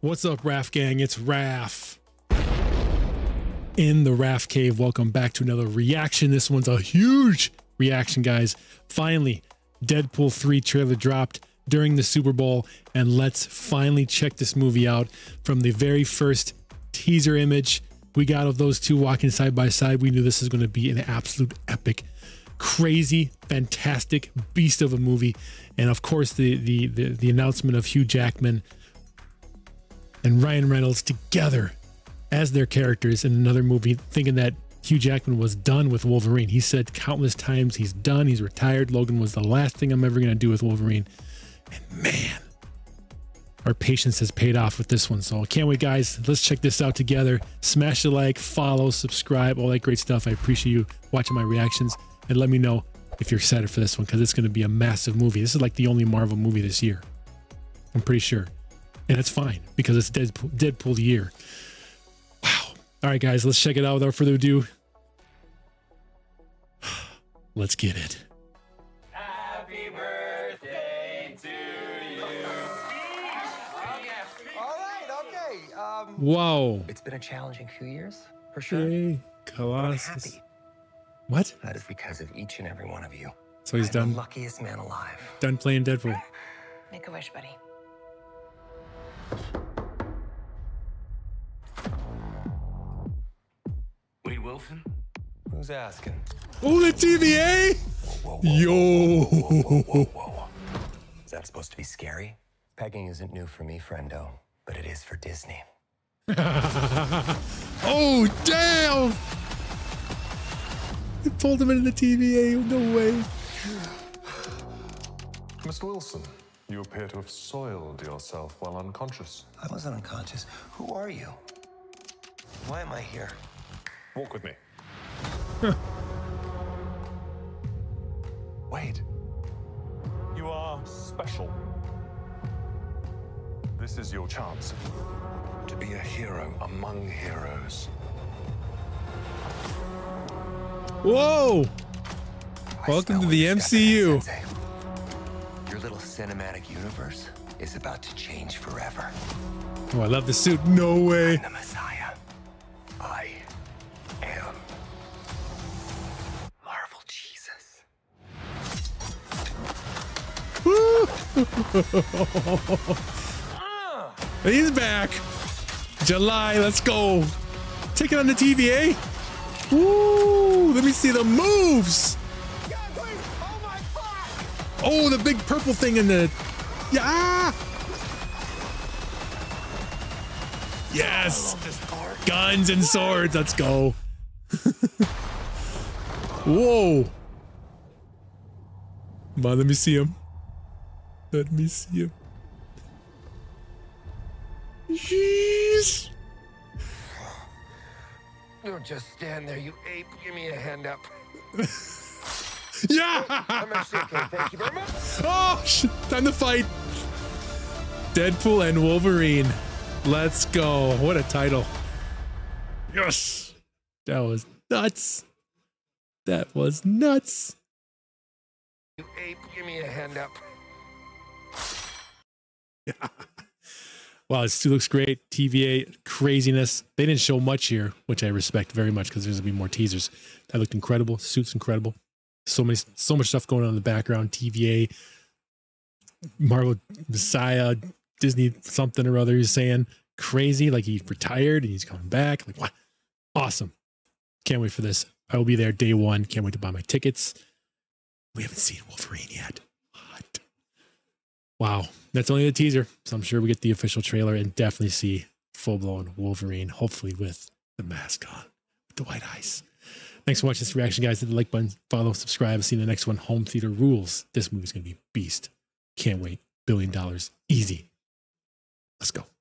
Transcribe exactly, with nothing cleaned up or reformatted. What's up, Raph gang? It's Raph in the Raph Cave. Welcome back to another reaction. This one's a huge reaction, guys. Finally, Deadpool three trailer dropped during the Super Bowl, and let's finally check this movie out. From the very first teaser image we got of those two walking side by side, we knew this is going to be an absolute epic, crazy, fantastic beast of a movie. And of course, the the the, the announcement of Hugh Jackman and Ryan Reynolds together as their characters in another movie, thinking that Hugh Jackman was done with Wolverine. He said countless times he's done, he's retired. Logan was the last thing I'm ever going to do with Wolverine. And man, our patience has paid off with this one. So I can't wait, guys. Let's check this out together. Smash the like, follow, subscribe, all that great stuff. I appreciate you watching my reactions. And let me know if you're excited for this one, because it's going to be a massive movie. This is like the only Marvel movie this year, I'm pretty sure. And it's fine, because it's Deadpool, Deadpool year. Wow. All right, guys, let's check it out without further ado. Let's get it. Happy birthday to you. All right, okay. Um, Whoa. It's been a challenging few years, for sure. Hey, Colossus. What? That is because of each and every one of you. So he's I'm done. The luckiest man alive. Done playing Deadpool. Make a wish, buddy. Wade Wilson? Who's asking? Oh, the T V A? Whoa, whoa, whoa, Yo. Whoa, whoa, whoa, whoa, whoa. Is that supposed to be scary? Pegging isn't new for me, friendo, but it is for Disney. Oh, damn! They pulled him into the T V A, no way. Mister Wilson, you appear to have soiled yourself while unconscious. I wasn't unconscious. Who are you? Why am I here? Walk with me. Huh. Wait. You are special. This is your chance to be a hero among heroes. Whoa! Welcome to the M C U. Your little cinematic universe is about to change forever. Oh, I love the suit. No way. I'm the Messiah. I am Marvel Jesus. Woo! He's back. July, let's go. Take it on the T V A. Woo! Let me see the moves. Oh, the big purple thing in the... Yeah! Yes! Guns and swords, let's go. Whoa! Come on, let me see him. Let me see him. Jeez! Don't just stand there, you ape. Give me a hand up. Yeah! I'm actually okay. Thank you very much. Oh, shit. Time to fight. Deadpool and Wolverine. Let's go. What a title. Yes. That was nuts. That was nuts. You ape, give me a hand up. Yeah. Wow, this too looks great. T V A craziness. They didn't show much here, which I respect very much, because there's gonna be more teasers. That looked incredible. Suit's incredible. So many, so much stuff going on in the background. T V A, Marvel Messiah, Disney something or other. He's saying crazy, like he retired and he's coming back. Like what? Awesome. Can't wait for this. I will be there day one. Can't wait to buy my tickets. We haven't seen Wolverine yet. What? Wow, that's only a teaser, so I'm sure we get the official trailer and definitely see full-blown Wolverine, hopefully with the mask on, with the white eyes. Thanks for watching this reaction, guys. Hit the like button, follow, subscribe. See you in the next one. Home theater rules. This movie's gonna be beast. Can't wait. Billion dollars, easy. Let's go.